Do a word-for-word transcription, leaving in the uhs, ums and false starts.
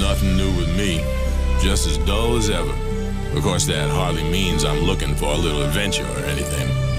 Nothing new with me, just as dull as ever. Of course, that hardly means I'm looking for a little adventure or anything.